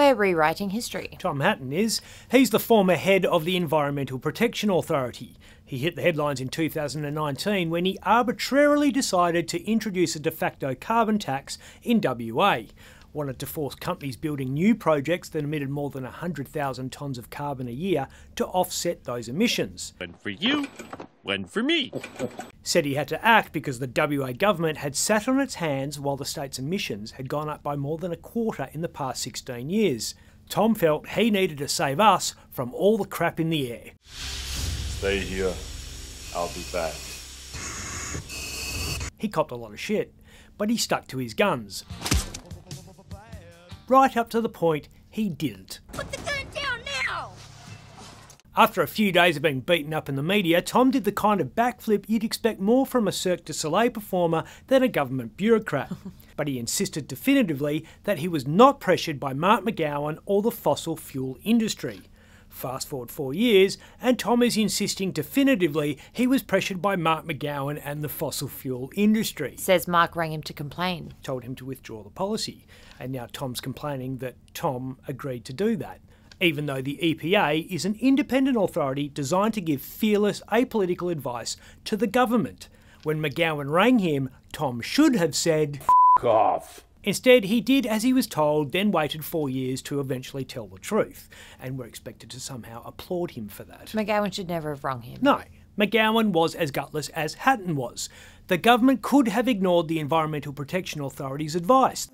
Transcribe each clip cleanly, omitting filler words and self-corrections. We're rewriting history. Tom Hatton is. He's the former head of the Environmental Protection Authority. He hit the headlines in 2019 when he arbitrarily decided to introduce a de facto carbon tax in WA. Wanted to force companies building new projects that emitted more than 100,000 tonnes of carbon a year to offset those emissions. One for you, one for me. Said he had to act because the WA government had sat on its hands while the state's emissions had gone up by more than a quarter in the past 16 years. Tom felt he needed to save us from all the crap in the air. Stay here, I'll be back. He copped a lot of shit, but he stuck to his guns. Right up to the point he didn't. Put the gun down now! After a few days of being beaten up in the media, Tom did the kind of backflip you'd expect more from a Cirque du Soleil performer than a government bureaucrat. But he insisted definitively that he was not pressured by Mark McGowan or the fossil fuel industry. Fast forward 4 years, and Tom is insisting definitively he was pressured by Mark McGowan and the fossil fuel industry. Says Mark rang him to complain. Told him to withdraw the policy. And now Tom's complaining that Tom agreed to do that, even though the EPA is an independent authority designed to give fearless, apolitical advice to the government. When McGowan rang him, Tom should have said, "F off." Instead, he did as he was told, then waited 4 years to eventually tell the truth, and we're expected to somehow applaud him for that. McGowan should never have wronged him. No. McGowan was as gutless as Hatton was. The government could have ignored the Environmental Protection Authority's advice.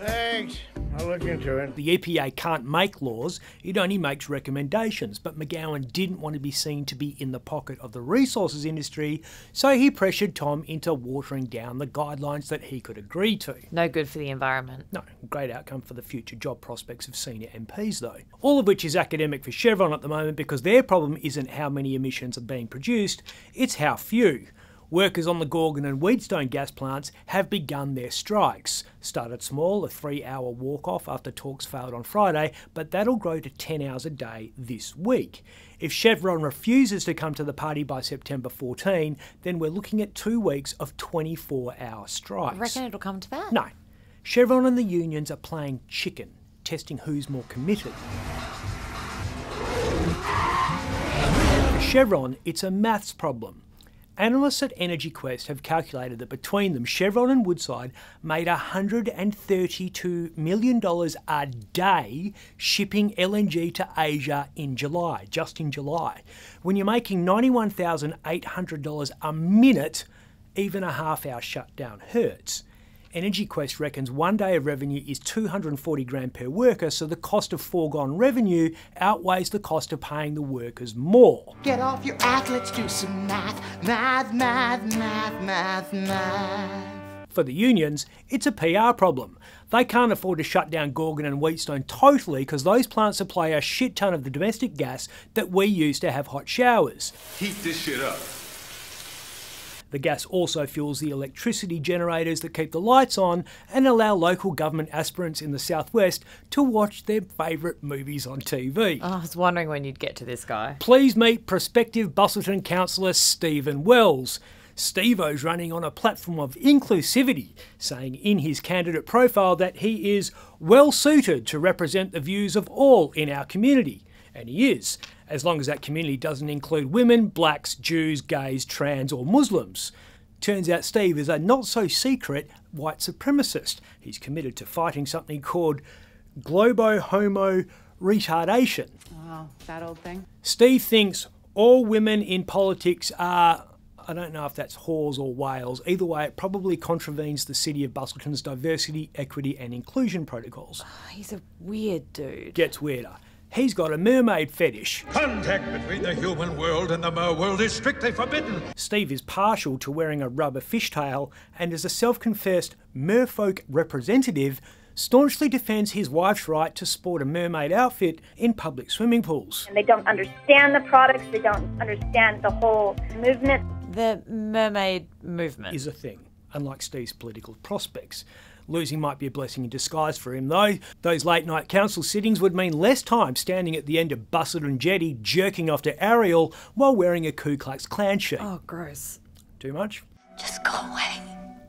Thanks. I'll look into it. The EPA can't make laws, it only makes recommendations, but McGowan didn't want to be seen to be in the pocket of the resources industry, so he pressured Tom into watering down the guidelines that he could agree to. No good for the environment. No, great outcome for the future job prospects of senior MPs though. All of which is academic for Chevron at the moment because their problem isn't how many emissions are being produced, it's how few. Workers on the Gorgon and Wheatstone gas plants have begun their strikes. Started small, a 3-hour walk-off after talks failed on Friday, but that'll grow to 10 hours a day this week. If Chevron refuses to come to the party by September 14, then we're looking at 2 weeks of 24-hour strikes. I reckon it'll come to that? No. Chevron and the unions are playing chicken, testing who's more committed. For Chevron, it's a maths problem. Analysts at EnergyQuest have calculated that between them, Chevron and Woodside made $132 million a day shipping LNG to Asia in July, just in July. When you're making $91,800 a minute, even a half-hour shutdown hurts. EnergyQuest reckons 1 day of revenue is $240 grand per worker, so the cost of foregone revenue outweighs the cost of paying the workers more. Get off your ass, let's do some math. For the unions, it's a PR problem. They can't afford to shut down Gorgon and Wheatstone totally because those plants supply a shit ton of the domestic gas that we use to have hot showers. Heat this shit up. The gas also fuels the electricity generators that keep the lights on and allow local government aspirants in the southwest to watch their favourite movies on TV. Oh, I was wondering when you'd get to this guy. Please meet prospective Busselton councillor Stephen Wells. Steve-O's running on a platform of inclusivity, saying in his candidate profile that he is well suited to represent the views of all in our community. And he is, as long as that community doesn't include women, blacks, Jews, gays, trans or Muslims. Turns out Steve is a not-so-secret white supremacist. He's committed to fighting something called globo-homo retardation. Oh, that old thing. Steve thinks all women in politics are... I don't know if that's whores or whales. Either way, it probably contravenes the City of Busselton's diversity, equity and inclusion protocols. Oh, he's a weird dude. Gets weirder. He's got a mermaid fetish. Contact between the human world and the mer world is strictly forbidden. Steve is partial to wearing a rubber fishtail and as a self-confessed merfolk representative, staunchly defends his wife's right to sport a mermaid outfit in public swimming pools. And they don't understand the products, they don't understand the whole movement. The mermaid movement is a thing, unlike Steve's political prospects. Losing might be a blessing in disguise for him though. Those late night council sittings would mean less time standing at the end of Busselton jetty jerking off to Ariel while wearing a Ku Klux Klan shirt. Oh, gross. Too much? Just go away.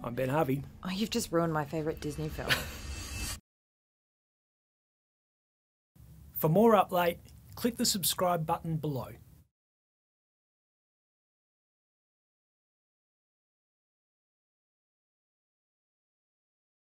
I'm Ben Harvey. Oh, you've just ruined my favourite Disney film. For more up late, click the subscribe button below.